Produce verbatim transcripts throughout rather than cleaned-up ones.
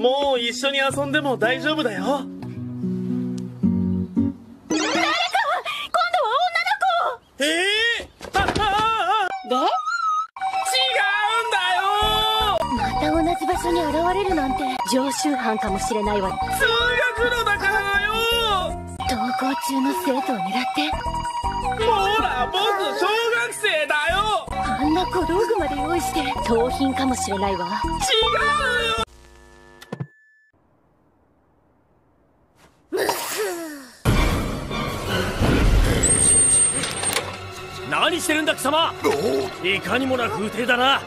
もう一緒に遊んでも大丈夫だよ。誰か、今度は女の子。ええー、ああで違うんだよ。また同じ場所に現れるなんて常習犯かもしれないわ。通学路だからだよ。登校中の生徒を狙ってほら僕小学生だよ。あんな小道具まで用意して盗品かもしれないわ。違うよ。何してるんだ貴様。いかにもな風体だな。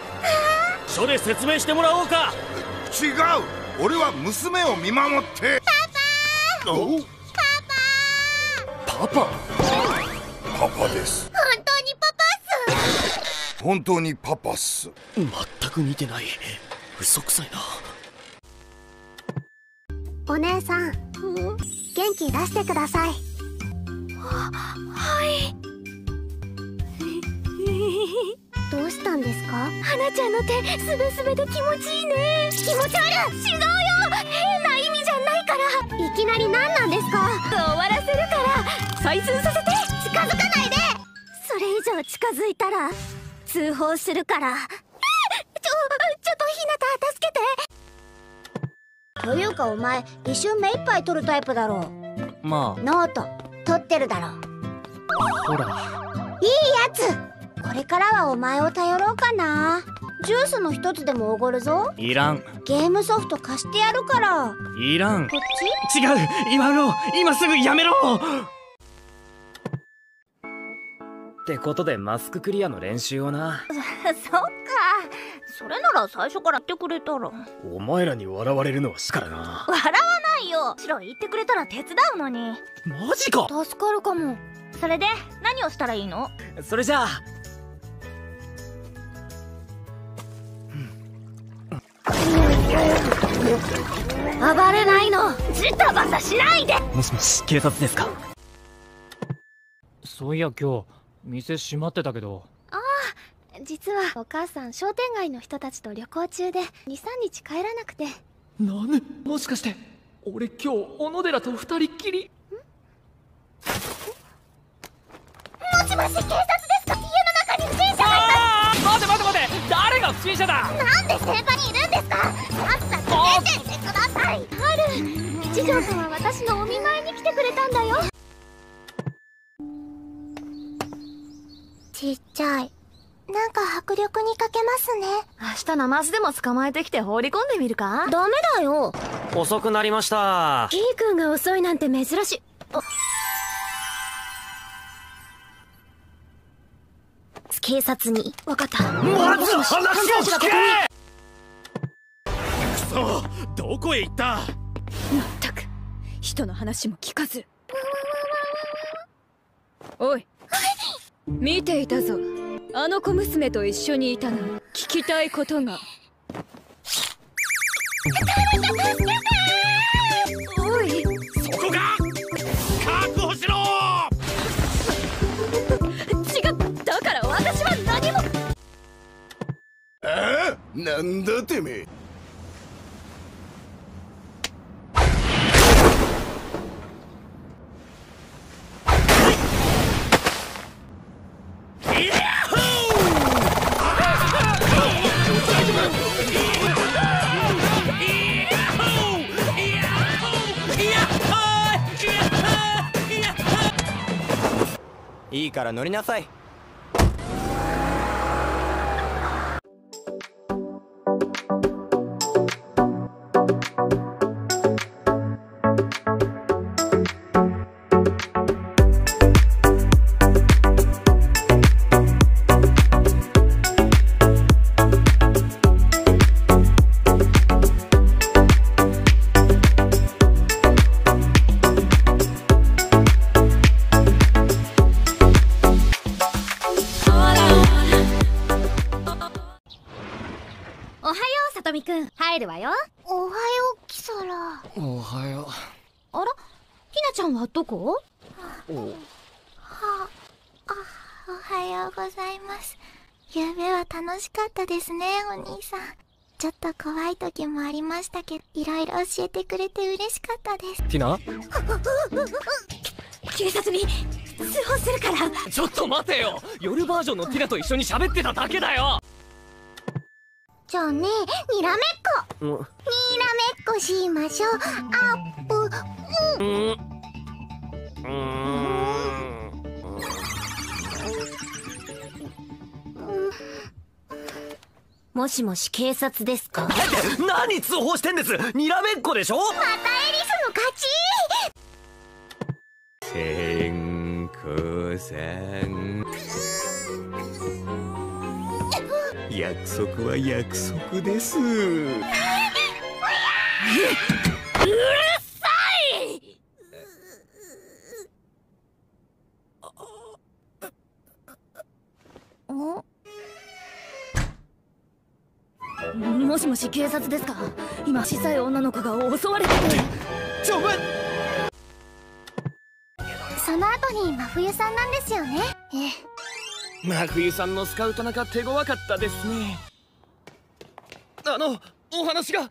署で説明してもらおうか。違う、俺は娘を見守って。パパパパパパパパです。本当にパパっす。本当にパパっす。全く似てない。嘘くさいな。お姉さん、元気出してください。は、はいどうしたんですか？花ちゃんの手すべすべで気持ちいいね。気持ち悪い。違うよ、変な意味じゃないから。いきなり何なんですか？終わらせるから採寸させて。近づかないで。それ以上近づいたら通報するから。えちょちょっとひなた助けて。というかお前一瞬目いっぱい取るタイプだろう。まあノート取ってるだろう。ほらいいやつ。これからはお前を頼ろうかな。ジュースの一つでもおごるぞ。いらん。ゲームソフト貸してやるから。いらん。こっち？違う、今売ろう。今すぐやめろってことでマスククリアの練習をな。そっか、それなら最初から言ってくれたら。お前らに笑われるのはしからな。笑わないよ、白言ってくれたら手伝うのに。マジか、助かるかも。それで何をしたらいいの？それじゃあ暴れないの。ジタバタしないで。もしもし、警察ですか？そういや今日店閉まってたけど。ああ、実はお母さん商店街の人たちと旅行中でにさんにち帰らなくて。何？もしかして俺今日小野寺と二人っきり？もしもし、警察ですか？家の中に不審者がいた。待て待て待て、誰が不審者だ？なんで現場にいるんですか？さっさと出てってください。ハル、一条さんは私のお見舞いに来てくれたんだよ。ちっちゃい。なんか迫力に欠けますね。明日ナマズでも捕まえてきて放り込んでみるか？ダメだよ。遅くなりました。キー君が遅いなんて珍しい。あ、警察に。分かった。まず話を聞け。くそ、どこへ行った？まったく人の話も聞かず。おい。見ていたぞ、あの小娘と一緒にいたの。聞きたいことが。おい、そこか、確保しろ。違う、だから私は何も。ああ、なんだてめえ。いいから乗りなさい。入るわよ。おはよう、キサラ。おはよう。あら、ひなちゃんはどこ？おは、あ、おはようございます。ゆうべは楽しかったですね、お兄さん。ちょっと怖い時もありましたけど、いろいろ教えてくれて嬉しかったです。ティナ？警察に通報するから。ちょっと待てよ、夜バージョンのティナと一緒に喋ってただけだよ。じゃあね、にらめっこにらめっこしましょう。アップ。うんうんもしもし、警察ですか？何通報してんです。にらめっこでしょ。またエリスの勝ち。せんくせん、約束は約束です。うるさい。もしもし、警察ですか？今小さい女の子が襲われてて。ちょっと、その後に真冬さんなんですよね。ええ、真冬さんのスカウトなんか手強かったですね。あの、お話が。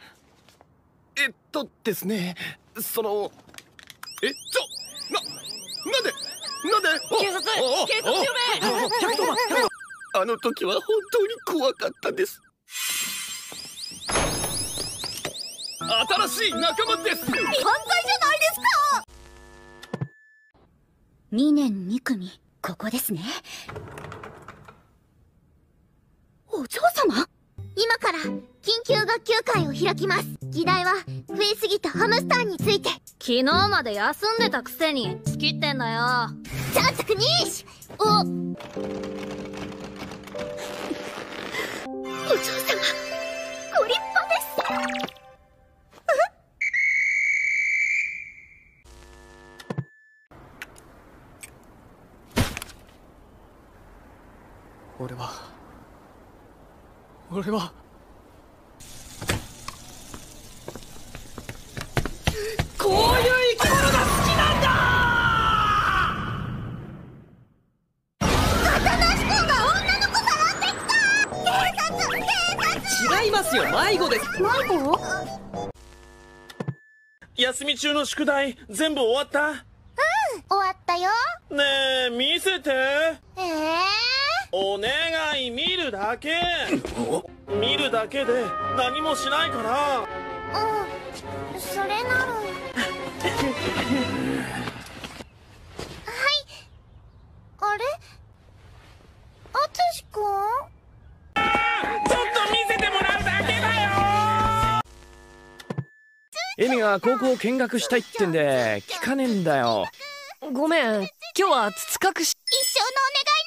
えっとですね、そのえっとな、なんでなんで警察警察呼べ。あの時は本当に怖かったです。新しい仲間です。犯罪じゃないですか。にねんにくみ、ここですね。お嬢様、今から緊急学級会を開きます。議題は増えすぎたハムスターについて。昨日まで休んでたくせに仕切ってんだよ。ちゃんとくにーし。おお嬢様、ご立派です。俺は俺はこういう生き物が好きなんだ。片なし君が女の子さらってきた。警察警察違いますよ、迷子です。迷子？休み中の宿題全部終わった？うん、終わったよ。ねえ、見せて。ええ、お願い、見るだけ。見るだけで何もしないから。うん、それならはい。あれ、あつしくん？ちょっと見せてもらうだけだよ。エミが高校見学したいってんで聞かねえんだよ。ごめん、今日はつつかくし。一生のお願い、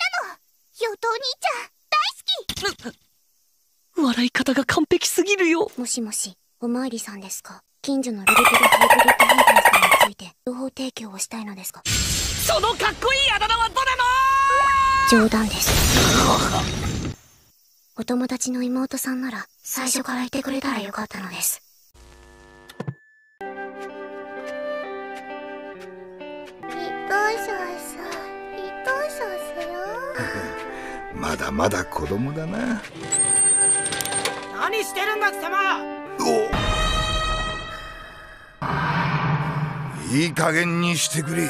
ヨトお兄ちゃん大好き。笑い方が完璧すぎるよ。もしもし、おまわりさんですか？近所のルルルルルルルルルルさんについて情報提供をしたいのですが。そのかっこいいあだ名はどれの？冗談です。お友達の妹さんなら最初からいてくれたらよかったのです。まだまだ子供だな。何してるんだ貴様。お、いい加減にしてくれ。